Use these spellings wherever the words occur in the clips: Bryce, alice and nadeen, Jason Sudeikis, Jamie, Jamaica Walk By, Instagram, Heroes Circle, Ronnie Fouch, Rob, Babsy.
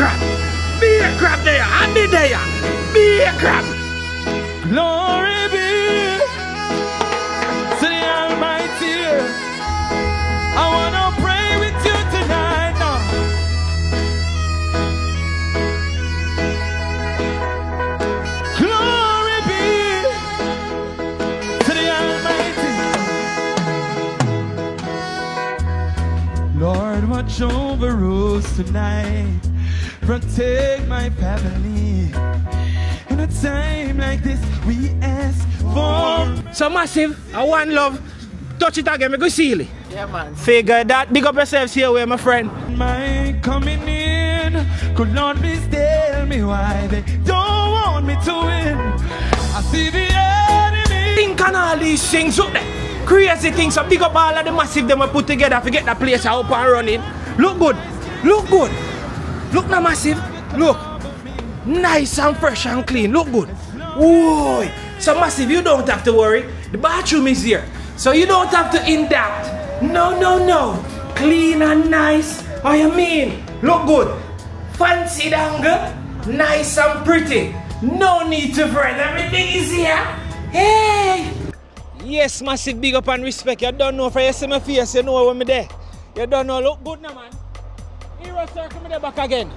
crab. Be a crab there. And the day. Be a crab. Glory be to the Almighty. I want to pray with you tonight now. Glory be to the Almighty. Lord, watch over us tonight. Protect my family. In a time like this, we ask for. So massive, I want love. Touch it again, make you seal it. Yeah, man. Figure that. Big up yourselves here, my friend. My coming in could not please tell me why they don't want me to win. I see the enemy. Think on all these things up there. Crazy things. So big up all of the massive them we put together. Forget that place up and running. Look good. Look good. Look now, massive. Look. Nice and fresh and clean. Look good. Whoa. So massive, you don't have to worry. The bathroom is here. So you don't have to adapt. No, no, no. Clean and nice. What you mean? Look good. Fancy dangle. Nice and pretty. No need to fret. Everything is here. Hey. Yes, massive, big up and respect. You don't know if I see my face, you know when I'm there. You don't know. Look good now, man. Heroes Circle, me there back again.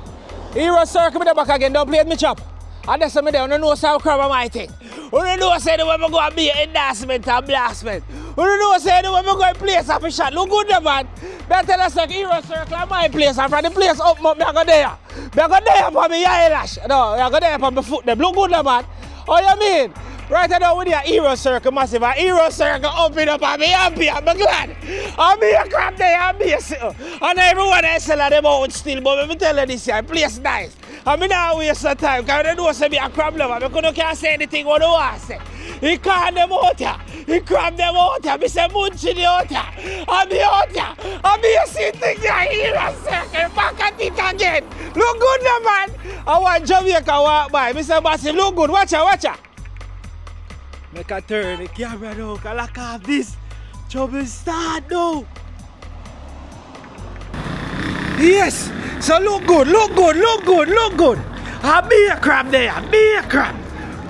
Heroes Circle, me there back again. Don't play with me, chap. And that's me there. I don't know how crab am I thing. I don't know say the way we go to be endorsement and blastment. I don't know say the way we go to place up a shot. Look good there, man. Better than us, Heroes Circle is my place. And from the place up, I go there. I go there for my eyelash. No, I go there for my foot. Look good there, man. What you mean? Right now with your Heroes Circle, massive. A Heroes Circle open up and be happy and be glad. And be a crap there and be a sitter. And everyone else sell them out still, but me tell you this here, place nice. And me not waste the time, because they know say me a crab lover. Me can't say anything what they want to say. He called them out here. He crammed them out here. Me say munching the out here. And be out here. And be a see thing there, Heroes Circle. Back at it again. Look good now, man. I want Jamaica Walk By. Me say, massive, look good. Watch her, watch her. Make a turn, the camera now, can lock off this. Trouble start now. Yes, so look good, look good, look good, look good. I be a crab there, be a crab.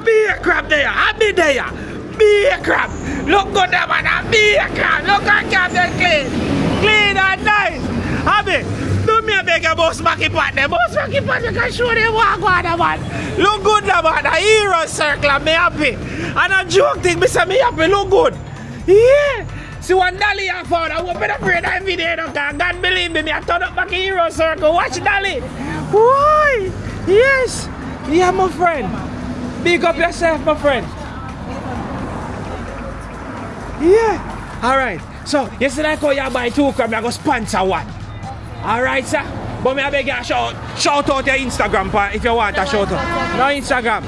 Be a crab there, I be there. Be a crab. Look good there, man, I be a crab. Look at crab there clean. Clean and nice. I be, do me a beg a boss smacky pot there. Boss smacky pot, you can show them walk on there, man. Look good there, man, a Hero Circle, I'm happy. And a joke thing, me say me happy, look good. Yeah. See what Dolly I found, I won't be afraid that video, okay? God believe me, I turn up back in Heroes Circle. Watch Dolly. Why? Yes. Yeah, my friend. Big up yourself, my friend. Yeah. All right. So, yesterday I call you buy two crab, I go sponsor one. All right, sir. But me I beg you a shout out your Instagram, pa, if you want a shout out. No Instagram.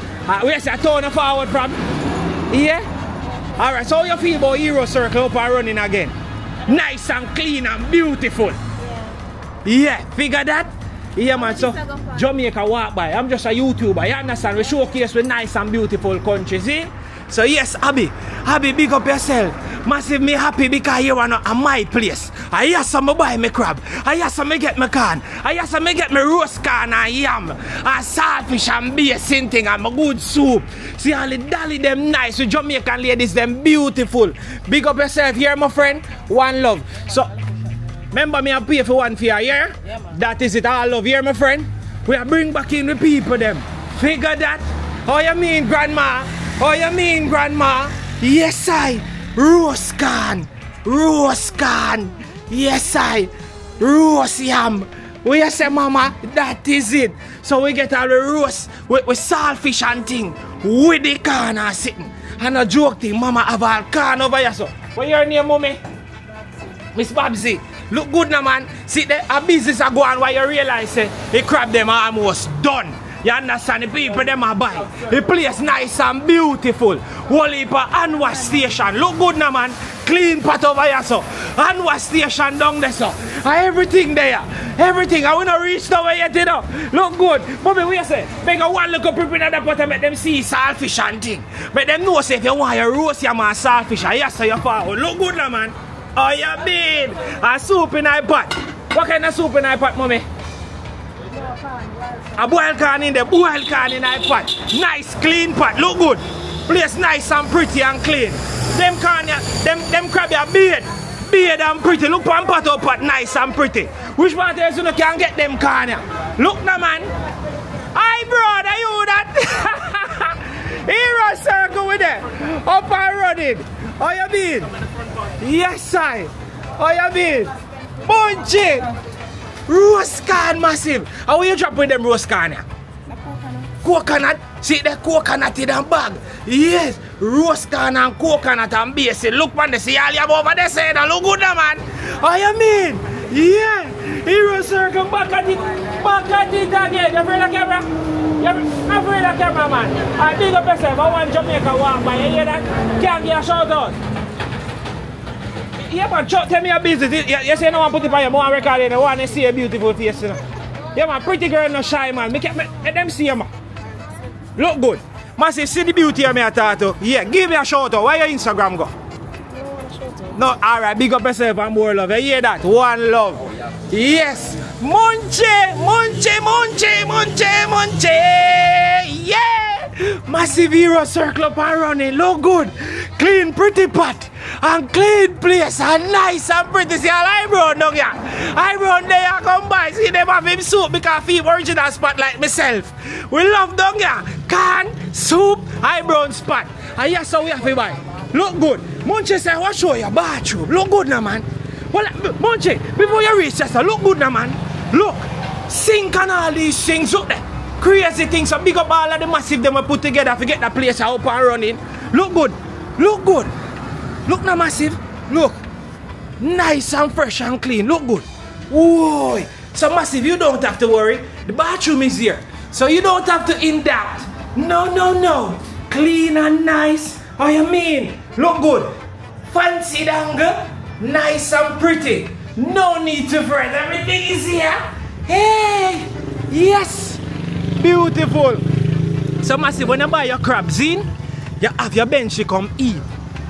Yes, I turn forward from. Yeah? Alright, so how you feel about Heroes Circle up and running again? Nice and clean and beautiful. Yeah, figure that? Yeah, man, so Jamaica Walk By. I'm just a YouTuber, you understand? We showcase with nice and beautiful countries, eh? So yes, Abby, big up yourself. Massive, me happy because you are not at my place. I yes, I buy my crab. I yes, I get my corn. I yes, I get my roast corn and yam. And saltfish and basin thing and my good soup. See all the dolly them nice. The Jamaican ladies them beautiful. Big up yourself here, my friend. One love. So, remember me I pay for one for a year? Yeah, man. That is it, all love here, my friend. We are bring back in the people them. Figure that. How you mean, grandma? Oh, you mean, grandma? Yes, I. Roast corn. Roast corn. Yes, I. Roast yam. We say, mama, that is it. So we get all the roast with saltfish and thing. With the corn are sitting. And a joke thing, mama have all corn over here, so. What's your name, mommy? Babsy. Miss Babsy. Look good now, man. See, a business are going while you realize the crab them are almost done. You understand? The people them are buy. The place nice and beautiful. Whole heap of hand wash station. Look good now, man. Clean pot over here, so. Hand wash station down there, so. Everything there. Everything. I want to reach over yet, you know. Look good. Mommy, what you say? Make a one look up in the pot and make them see saltfish and thing. Make them know, say, if you want your roast, your man saltfish. And yes, so you follow. Look good now, man. Oh, you mean? A soup in a pot. What kind of soup in a pot, mommy? I boil can in there, boil can in that pot. Nice clean pot, look good. Place nice and pretty and clean. Them can, them crab are beard and pretty. Look one pot up pot, nice and pretty. Which one else you know can get them can? Look now man. Aye brother, you that. Heroes Circle with them. Up and running. How you been? Yes I. How you been? Bunchy. Roast can massive. How are you dropping them roast can? Coconut. See the coconut in the bag. Yes. Roast can and coconut and base. Look man, they see all you have over there saying and look good man. How you mean? Yeah. Heroes Circle back at it. Back at it again. You afraid of camera? You afraid of camera man? I big up yourself. I want Jamaica Walk By. You hear that? Can't give a shout out. Yeah man, tell me your business. You say no one put it on your mouth record and I want to see a beautiful face. You know? Yeah man, pretty girl no shy man. Let them see you man. Look good. Massive, see the beauty of me tattoo. Yeah, give me a shout out. Where your Instagram go? No, alright, big up yourself and more love. You hear that? One love. Oh, yeah. Yes. Munche. Yeah. Massive Hero Circle up and running. Look good. Clean, pretty pot. And clean place and nice and pretty. See all eyebrow down here. Eyebrow there come by. See them have him soup because him original spot like myself. We love down here. Can, soup, eyebrow spot. And yes, so we have to buy. Look good. Munchie say, what show your bathroom? Look good now man. Well, Munchie, before you reach Chester, look good now man. Look. Sink and all these things up there. Crazy things. So big up all of the massive them we put together to get that place up and running. Look good. Look good. Look now massive, look, nice and fresh and clean, look good. Whoa, so massive you don't have to worry, the bathroom is here. So you don't have to in doubt, no, clean and nice, how you mean? Look good, fancy dangle, nice and pretty, no need to fret, everything is here. Hey, yes, beautiful. So massive, when you buy your crabs in, you have your bench you come eat.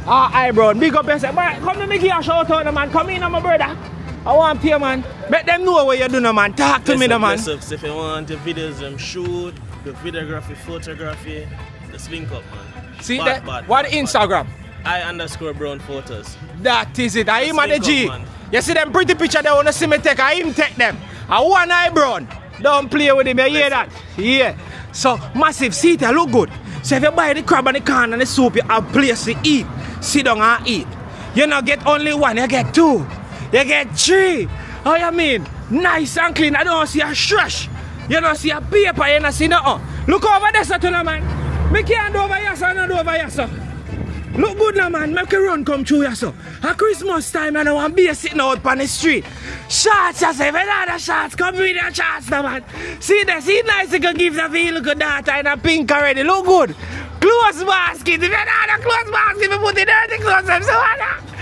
Ah, oh, eyebrow, big up yourself. Man, come to me give a shout out, man. Come in, my brother. I want to hear, man. Let them know what you do, man. Talk to me, man. If you want the videos, them shoot, the videography, photography, just link up, man. See bad, that? Bad, what bad, Instagram? @I_brown photos. That is it. I am at the G. Up, you see them pretty picture they want to see me take. I him take them. I want eyebrow. Don't play with him. You hear that? Yeah. So, massive. See that look good. So if you buy the crab and the can and the soup, you have place to eat. Sit down and eat. You not get only one, you get two. You get three. How you mean? Nice and clean. I don't see a trash. You don't see a paper, you don't see nothing. Look over there, sir, now, man. Make your hand over here, sir, and hand over here, sir. Look good now, man. Make a run come through here, sir. At Christmas time, I don't want to be sitting out on the street. Shots, I say, if another shots, come with your shots now, man. See this, see nice, you can give the feel good data and a pink already. Look good. Close basket, if you don't have a close basket, you put the dirty clothes on, so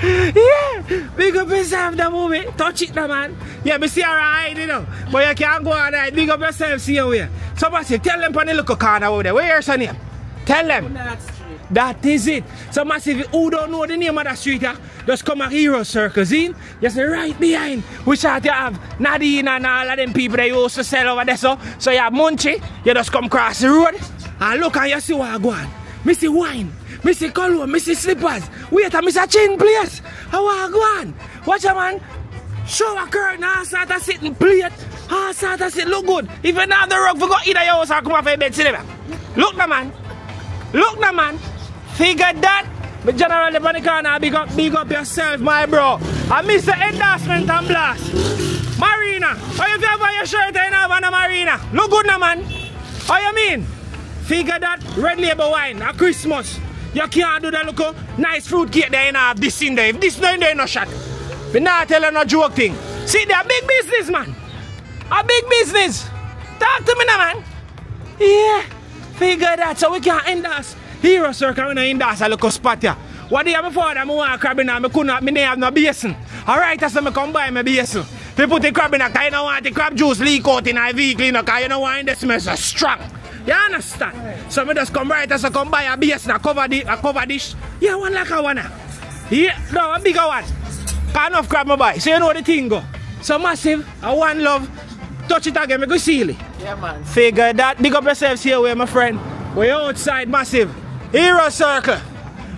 yeah, big up yourself the moment, touch it now man, yeah, me see her hide you know, but you can't go and hide, big up yourself, see you here, so massive, tell them from the local corner over there, where's your name? Tell them, that is it, so massive, who don't know the name of that street, huh? Just come at Heroes Circle, see, you see right behind, we start to have Nadeen and all of them people that used to sell over there, so you have Munchie, you just come cross the road, and look and you see what I go on. I see wine, I see cologne, I see slippers. Wait, I see a chin place. I want to go on. Watch a man. Shower curtain, all sort of sitting plate. All sort of sitting, look good. If you don't have the rug, you go in your house and come off your bed. See them. Look now man. Look now man. Figure that. But generally, on the corner, big up yourself, my bro. I miss the endorsement and blast. Marina. Or if you have on your shirt, you have on a Marina. Look good now man. What you mean? Figure that red label wine at Christmas. You can't do that look nice fruit cake there in have this in there. If this in there you no shot. We not tell you no joke thing. See they're a big business man. A big business. Talk to me now man. Yeah. Figure that so we can't endorse Heroes Circle we no endorse a local spot here. What do you have before that I want crab in and I couldn't have no basin. Alright that's when I come buy my basin. They put the crab in a cause you don't want the crab juice leak out in a vehicle in a car you don't want this mess so strong. You understand? Right. So me just come right as I come buy a BS and cover dish. Yeah, one like a one. Yeah, no, a bigger one. Can't enough crab my buy. So you know the thing go. So massive, I one love. Touch it again, make you seal it. Yeah, man. Figure that. Big up yourselves here, my friend. We're outside massive. Hero Circle.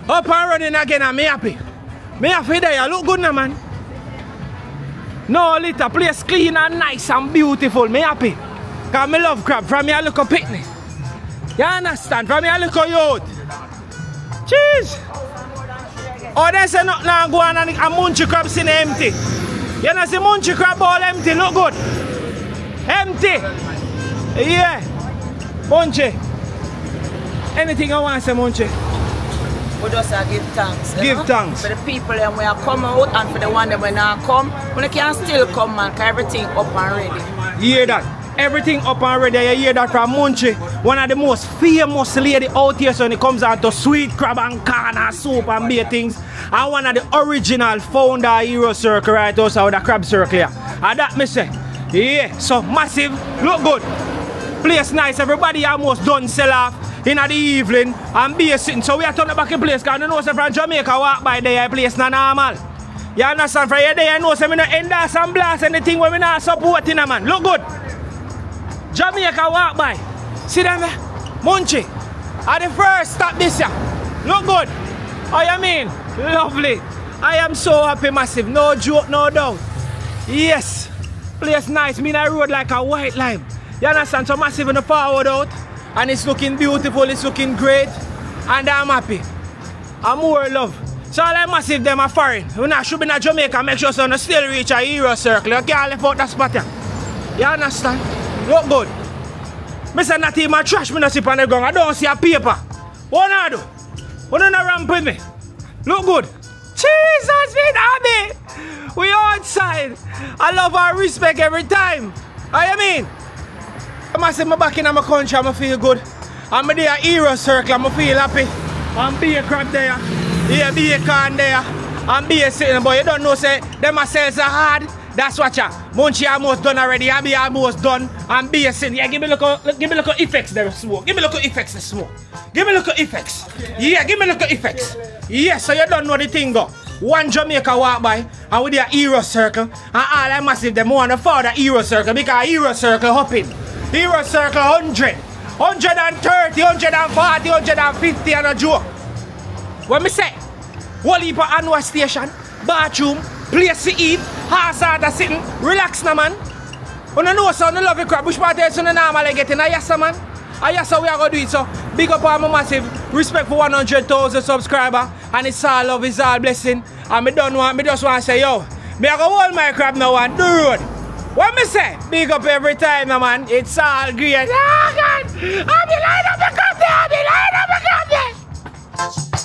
Up and running again, and me happy. Me happy there, you look good now, man. No litter, place clean and nice and beautiful. Me happy. Cause me love crab. From me a little picnic. You understand? From me a little youth. Cheers. Oh, they say nothing and go on and munchy crabs in empty. You know, see munchy crab all empty, look good. Empty. Yeah. Munchy. Anything I want to say, munchy? We just give thanks. Give thanks. For the people that we are coming out and for the one that we not come. We can still come, man, because everything up and ready. You hear that? Everything up and ready. You hear that from munchy, one of the most famous lady out here when it comes out to sweet crab and corn and soup and beer things. And one of the original founder of Hero Circle right also with the crab circle here. And that me say, yeah, so massive, look good. Place nice, everybody almost done sell off in the evening and be sitting. So we are turning back in place because you know say from Jamaica Walk By there, place not normal. You understand from here there, you know say me no endorse and blast anything when me not supporting a man. Look good. Jamaica Walk By. See them there? Munchy. At the first stop this year. Look good. Oh, you mean? Lovely. I am so happy, massive. No joke, no doubt. Yes. Place nice. Me I rode like a white lime. You understand? So massive in the forward out. And it's looking beautiful. It's looking great. And I'm happy. I'm more love. So all like massive them are foreign. When I should be in Jamaica, make sure so you still reach a Hero Circle. You can't left out that spot here. You understand? Look good. I say not even trash me no sip on the ground. I don't see a paper. What I do? What do you ramp with me? Look good. Jesus, been happy. We outside. I love and respect every time. I mean, I must say I'm back in my country. I feel good. I'm there at Hero Circle. I feel happy. I'm beer crab there. Yeah, beer corn there. I'm beer sitting. But you don't know, say, them sales are hard. That's what ya. Munchy almost done already. I be almost done. I'm beer sitting. Yeah, give me look at effects there, smoke. Give me look at effects there, smoke. Give me look at effects. Yeah, give me look at effects. Yeah, so you don't know the thing go. One Jamaica Walk By and with their Hero Circle. And all that massive them want to follow the Hero Circle because Hero Circle hopping. Hero Circle 100. 130, 140, 150 and a joke. What me say? Whole heap of annual station, bathroom, place to eat, horse order sitting, relax na man. You know so, you love the crab, which part is you normally getting, yes man. Yes sir, we are going to do it so. Big up on my massive, respect for 100,000 subscribers. And it's all love, it's all blessing. And I just want to say, yo, me I go hold my crab now and do road. What me say? Big up every time na man, it's all great. Oh God, I be lining up the crab there, I be lining up the crab there.